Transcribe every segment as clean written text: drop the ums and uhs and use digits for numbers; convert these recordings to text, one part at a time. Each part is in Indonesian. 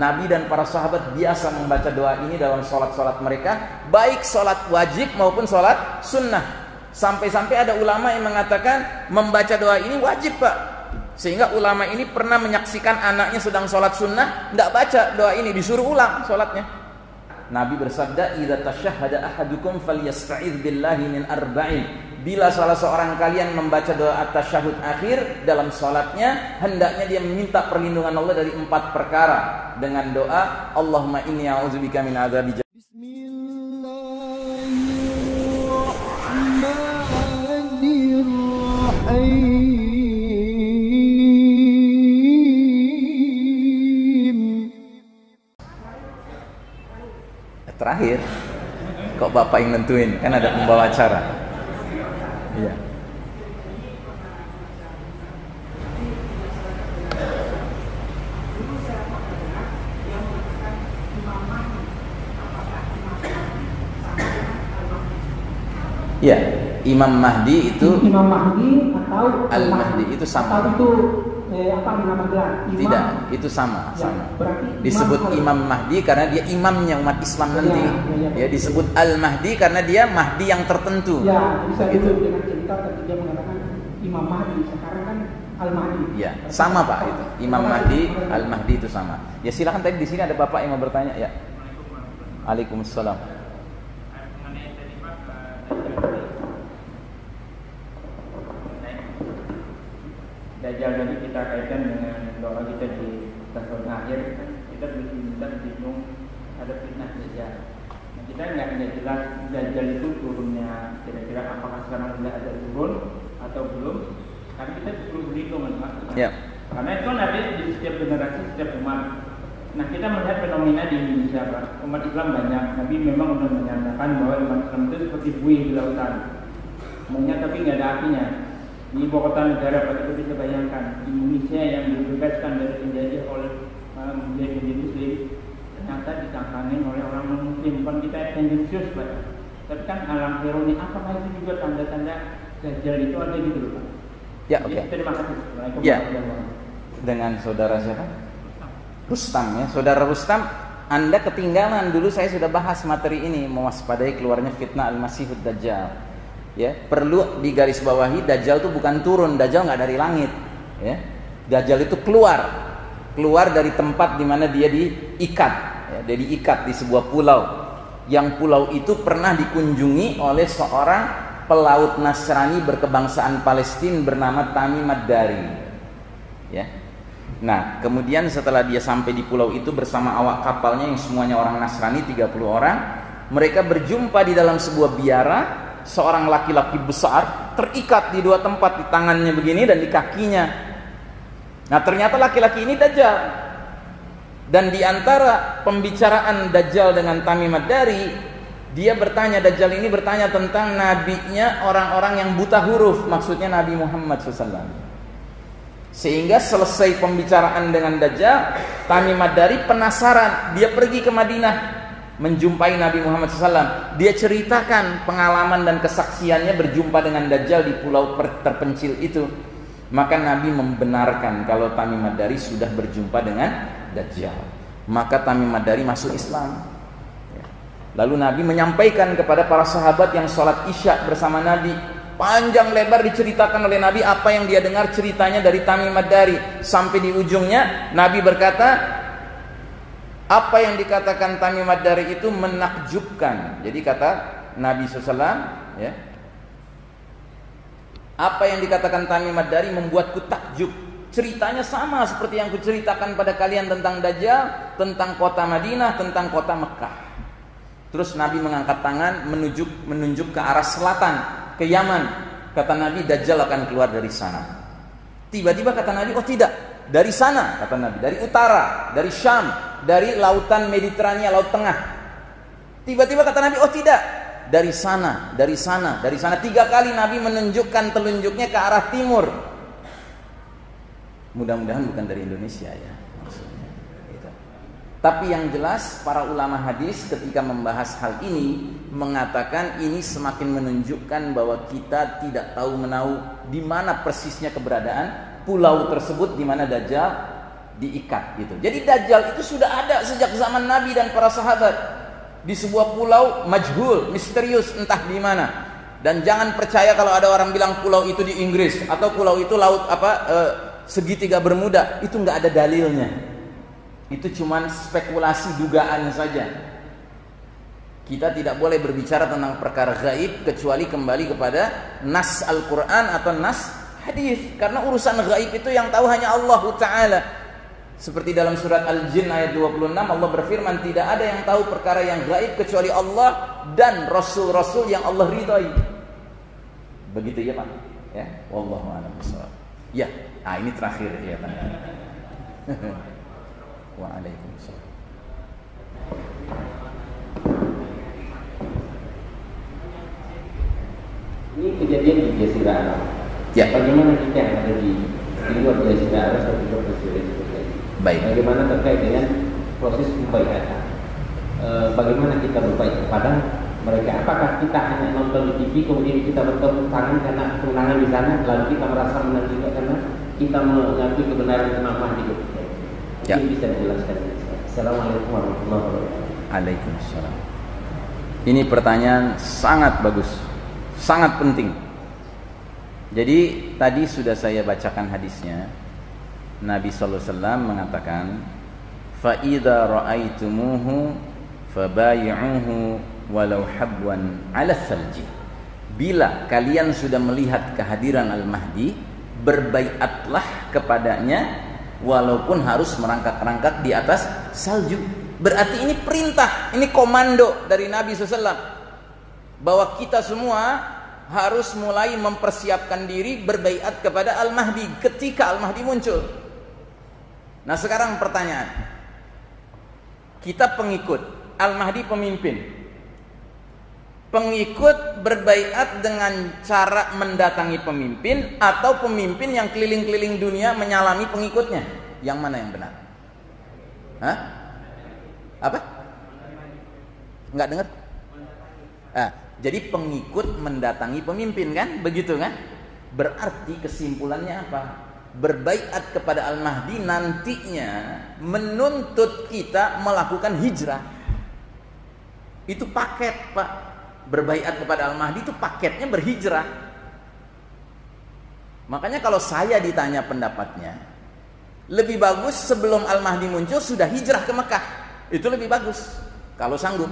Nabi dan para sahabat biasa membaca doa ini dalam sholat-sholat mereka, baik sholat wajib maupun sholat sunnah. Sampai-sampai ada ulama yang mengatakan membaca doa ini wajib, Pak. Sehingga ulama ini pernah menyaksikan anaknya sedang sholat sunnah, tidak baca doa ini, disuruh ulang sholatnya. Nabi bersabda, "Idza tashahhada ahadukum falyasta'iz billahi min arba'in." Bila salah seorang kalian membaca doa tasyahud akhir dalam sholatnya, hendaknya dia meminta perlindungan Allah dari 4 perkara dengan doa Allahumma inni a'udzubika min adzabi jahannam. Bismillahirrahmanirrahim. Terakhir, kok Bapak yang nentuin? Kan ada pembawa acara. Ya. Ya, Imam Mahdi itu Imam Mahdi atau Al-Mahdi itu sama. Atau itu tidak, itu sama, ya, sama. Disebut Imam Mahdi karena dia imamnya umat Islam nanti. Ya, disebut Al-Mahdi karena dia Mahdi yang tertentu. Ya, bisa gitu. Dengan cerita tadi dia mengatakan Imam Mahdi, sekarang kan Al-Mahdi. Ya, sama Pak itu. Imam Mahdi, Al-Mahdi itu sama. Ya, silakan, tadi di sini ada Bapak yang mau bertanya, ya. Waalaikumsalam. Dajjal nanti kita kaitkan dengan doa kita di tahun akhir, kan kita bingung ada fitnah Dajjal. Nah, kita nggak jelas Dajjal itu turunnya kira-kira apakah sekarang sudah ada turun atau belum? Karena kita belum bingung, Pak. Yep. Karena itu nanti di setiap generasi, setiap umat. Nah, kita melihat fenomena di Indonesia, Pak. Umat Islam banyak. Nabi memang sudah menyatakan bahwa umat Islam itu seperti buih di lautan, maunya tapi nggak ada apinya. Di ibu kota negara, Pak, kita bisa bayangkan Indonesia yang dibebaskan dari penjajah oleh penjajah muslim, ternyata ditantangin oleh orang muslim. Bukan kita tendensius, Pak, tapi kan alam ironi, apakah itu juga tanda-tanda Dajjal itu ada gitu loh, Pak? Ya, oke, okay. Terima kasih. Ya, dengan saudara siapa? Rustam, ya, saudara Rustam. Anda ketinggalan, dulu saya sudah bahas materi ini, mewaspadai keluarnya fitnah Al-Masih Ad-Dajjal. Ya, perlu digarisbawahi, Dajjal itu bukan turun, Dajjal nggak dari langit. Ya. Dajjal itu keluar dari tempat di mana dia diikat, ya, dia diikat di sebuah pulau. Yang pulau itu pernah dikunjungi oleh seorang pelaut Nasrani berkebangsaan Palestina bernama Tamim ad-Dari. Ya. Nah, kemudian setelah dia sampai di pulau itu bersama awak kapalnya yang semuanya orang Nasrani, 30 orang, mereka berjumpa di dalam sebuah biara. Seorang laki-laki besar terikat di dua tempat, di tangannya begini dan di kakinya. Nah, ternyata laki-laki ini Dajjal. Dan di antara pembicaraan Dajjal dengan Tamim ad-Dari, dia bertanya, Dajjal ini bertanya tentang nabinya orang-orang yang buta huruf, maksudnya Nabi Muhammad SAW. Sehingga selesai pembicaraan dengan Dajjal, Tamim ad-Dari penasaran, dia pergi ke Madinah menjumpai Nabi Muhammad SAW. Dia ceritakan pengalaman dan kesaksiannya berjumpa dengan Dajjal di pulau terpencil itu. Maka Nabi membenarkan kalau Tamim ad-Dari sudah berjumpa dengan Dajjal. Maka Tamim ad-Dari masuk Islam. Lalu Nabi menyampaikan kepada para sahabat yang sholat isya bersama Nabi. Panjang lebar diceritakan oleh Nabi apa yang dia dengar ceritanya dari Tamim ad-Dari. Sampai di ujungnya Nabi berkata, apa yang dikatakan Tamim ad-Dari itu menakjubkan. Jadi kata Nabi SAW, ya, apa yang dikatakan Tamim ad-Dari membuatku takjub. Ceritanya sama seperti yang kuceritakan pada kalian tentang Dajjal, tentang kota Madinah, tentang kota Mekah. Terus Nabi mengangkat tangan menunjuk ke arah selatan, ke Yaman. Kata Nabi, Dajjal akan keluar dari sana. Tiba-tiba kata Nabi, oh tidak, dari sana, kata Nabi, dari utara, dari Syam, dari lautan Mediterania, laut tengah. Tiba-tiba kata Nabi, oh tidak, dari sana, dari sana, dari sana. 3 kali Nabi menunjukkan telunjuknya ke arah timur. Mudah-mudahan bukan dari Indonesia, ya, maksudnya gitu. Tapi yang jelas para ulama hadis ketika membahas hal ini mengatakan ini semakin menunjukkan bahwa kita tidak tahu menahu di mana persisnya keberadaan pulau tersebut, di mana Dajjal diikat gitu. Jadi Dajjal itu sudah ada sejak zaman Nabi dan para sahabat di sebuah pulau majhul, misterius, entah di mana. Dan jangan percaya kalau ada orang bilang pulau itu di Inggris atau pulau itu laut segitiga Bermuda, itu nggak ada dalilnya. Itu cuman spekulasi, dugaan saja. Kita tidak boleh berbicara tentang perkara gaib kecuali kembali kepada nas Al-Quran atau nas hadis, karena urusan gaib itu yang tahu hanya Allah Ta'ala. Seperti dalam surat Al-Jin ayat 26 Allah berfirman, tidak ada yang tahu perkara yang gaib kecuali Allah dan Rasul-Rasul yang Allah ridai. Begitu ya Pak ya? Wallahu a'lam bishawab. Ya, nah ini terakhir ya Pak. Waalaikumsalam. Ini kejadian di Jazirah Arab ya. Bagaimana kita yang ada di luar Jazirah Arab atau di luar Jazirah itu? Baik. Bagaimana terkait dengan proses pembayaran? Bagaimana kita berbaik kepada mereka? Apakah kita hanya nonton di TV kemudian kita bertepuk tangan karena kemenangan di sana, lalu kita merasa menang juga karena kita mengakui kebenaran Imam Mahdi? Ya. Ini bisa dijelaskan. Assalamualaikum warahmatullahi wabarakatuh. Waalaikumsalam. Ini pertanyaan sangat bagus, sangat penting. Jadi tadi sudah saya bacakan hadisnya. Nabi sallallahu alaihi wasallam mengatakan, fa idza ra'aitumuhu fabayyuhu walau habwan 'ala salji. Bila kalian sudah melihat kehadiran Al-Mahdi, berbaiatlah kepadanya walaupun harus merangkak-rangkak di atas salju. Berarti ini perintah, ini komando dari Nabi sallallahu alaihi wasallam bahwa kita semua harus mulai mempersiapkan diri berbaiat kepada Al-Mahdi ketika Al-Mahdi muncul. Nah sekarang pertanyaan, kita pengikut, Al-Mahdi pemimpin. Pengikut berbaiat dengan cara mendatangi pemimpin atau pemimpin yang keliling-keliling dunia menyalami pengikutnya? Yang mana yang benar? Hah? Apa? Nggak dengar? Jadi pengikut mendatangi pemimpin kan? Begitu kan? Berarti kesimpulannya apa? Berbaiat kepada Al-Mahdi nantinya menuntut kita melakukan hijrah. Itu paket Pak. Berbaiat kepada Al-Mahdi itu paketnya berhijrah. Makanya kalau saya ditanya pendapatnya, lebih bagus sebelum Al-Mahdi muncul sudah hijrah ke Mekah. Itu lebih bagus kalau sanggup.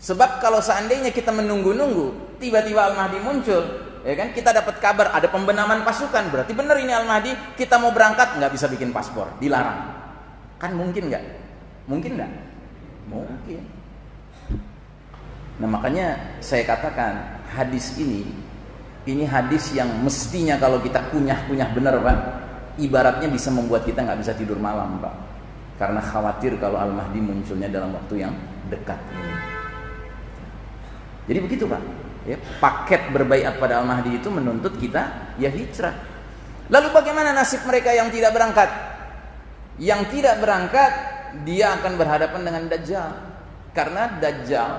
Sebab kalau seandainya kita menunggu-nunggu, tiba-tiba Al-Mahdi muncul, ya kan? Kita dapat kabar ada pembenaman pasukan, berarti benar ini Al-Mahdi. Kita mau berangkat nggak bisa bikin paspor, dilarang. Kan mungkin nggak? Mungkin nggak? Mungkin. Nah makanya saya katakan hadis ini hadis yang mestinya kalau kita kunyah-kunyah bener Pak, ibaratnya bisa membuat kita nggak bisa tidur malam Pak, karena khawatir kalau Al-Mahdi munculnya dalam waktu yang dekat ini. Jadi begitu Pak ya, paket berbaiat pada Al-Mahdi itu menuntut kita ya hijrah. Lalu bagaimana nasib mereka yang tidak berangkat? Yang tidak berangkat dia akan berhadapan dengan Dajjal. Karena Dajjal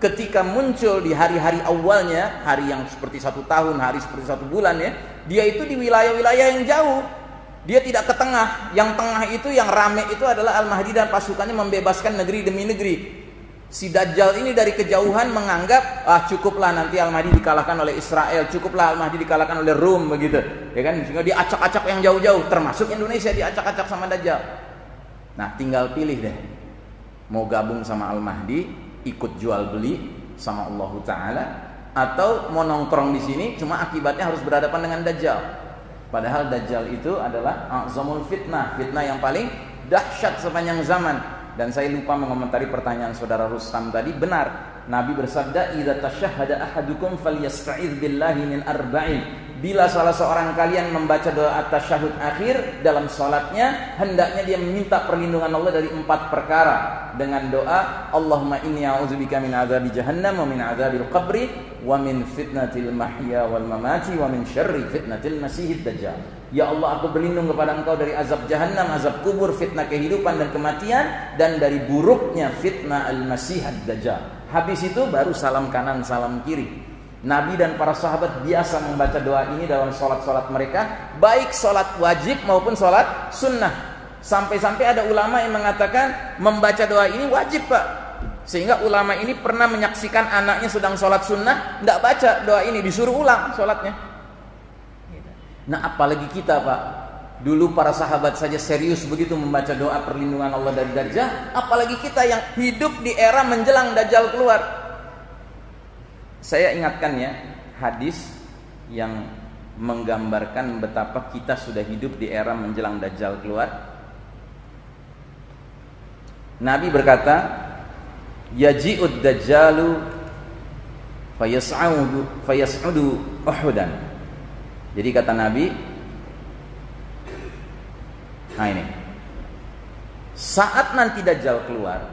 ketika muncul di hari-hari awalnya, hari yang seperti 1 tahun, hari seperti 1 bulan ya, dia itu di wilayah-wilayah yang jauh. Dia tidak ke tengah. Yang tengah itu yang rame itu adalah Al-Mahdi dan pasukannya membebaskan negeri demi negeri. Si Dajjal ini dari kejauhan menganggap cukuplah nanti Al-Mahdi dikalahkan oleh Israel, cukuplah Al-Mahdi dikalahkan oleh Rom begitu. Ya kan? Sehingga diacak-acak yang jauh-jauh, termasuk Indonesia diacak-acak sama Dajjal. Nah, tinggal pilih deh. Mau gabung sama Al-Mahdi, ikut jual beli sama Allah Ta'ala, atau mau nongkrong di sini cuma akibatnya harus berhadapan dengan Dajjal. Padahal Dajjal itu adalah azamul fitnah, fitnah yang paling dahsyat sepanjang zaman. Dan saya lupa mengomentari pertanyaan saudara Rustam tadi. Benar, Nabi bersabda, "Idza tashahhada ahadukum falyasta'iz billahi min arba'in." Bila salah seorang kalian membaca doa tasyahud akhir dalam salatnya, hendaknya dia meminta perlindungan Allah dari 4 perkara dengan doa, "Allahumma inni a'udzubika min adzabi jahannam wa min adzabil qabri wa min fitnatil mahya wal mamati wa min syarri fitnatil masihid dajjal." Ya Allah, aku berlindung kepada Engkau dari azab jahannam, azab kubur, fitnah kehidupan dan kematian, dan dari buruknya fitnah Al-Masih Ad-Dajjal. Habis itu baru salam kanan, salam kiri. Nabi dan para sahabat biasa membaca doa ini dalam sholat-sholat mereka, baik sholat wajib maupun sholat sunnah. Sampai-sampai ada ulama yang mengatakan membaca doa ini wajib, Pak. Sehingga ulama ini pernah menyaksikan anaknya sedang sholat sunnah, tidak baca doa ini, disuruh ulang sholatnya. Nah, apalagi kita, Pak. Dulu para sahabat saja serius begitu membaca doa perlindungan Allah dari Dajjal, apalagi kita yang hidup di era menjelang Dajjal keluar. Saya ingatkan ya, hadis yang menggambarkan betapa kita sudah hidup di era menjelang Dajjal keluar. Nabi berkata, yaji'ud dajjalu fayas'udu Uhudan. Jadi kata Nabi, nah ini, saat nanti Dajjal keluar,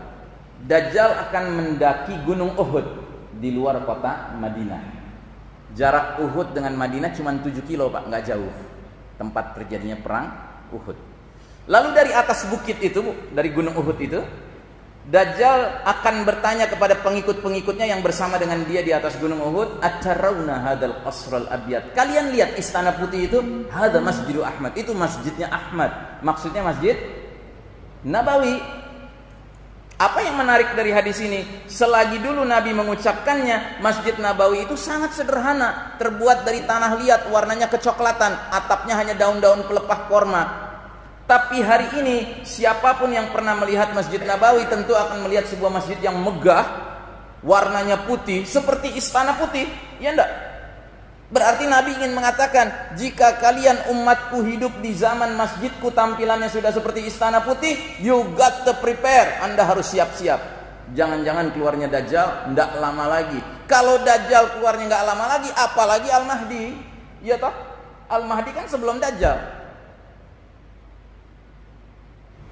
Dajjal akan mendaki gunung Uhud di luar kota Madinah. Jarak Uhud dengan Madinah cuma 7 kilo, Pak, nggak jauh. Tempat terjadinya perang Uhud. Lalu dari atas bukit itu, dari gunung Uhud itu, Dajjal akan bertanya kepada pengikut-pengikutnya yang bersama dengan dia di atas gunung Uhud, "Atarawna hadal qasral abyad?" Kalian lihat istana putih itu, "Hadza Masjidu Ahmad." Itu masjidnya Ahmad. Maksudnya Masjid Nabawi. Apa yang menarik dari hadis ini? Selagi dulu Nabi mengucapkannya, Masjid Nabawi itu sangat sederhana, terbuat dari tanah liat, warnanya kecoklatan, atapnya hanya daun-daun pelepah korma. Tapi hari ini, siapapun yang pernah melihat Masjid Nabawi tentu akan melihat sebuah masjid yang megah, warnanya putih, seperti istana putih. Ya enggak? Berarti Nabi ingin mengatakan, jika kalian umatku hidup di zaman masjidku tampilannya sudah seperti istana putih, you got to prepare, Anda harus siap-siap. Jangan-jangan keluarnya Dajjal tidak lama lagi. Kalau Dajjal keluarnya nggak lama lagi, apalagi Al-Mahdi. Ya toh, Al-Mahdi kan sebelum Dajjal.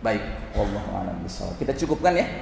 Baik, wallahu a'lam bishawab. Kita cukupkan ya.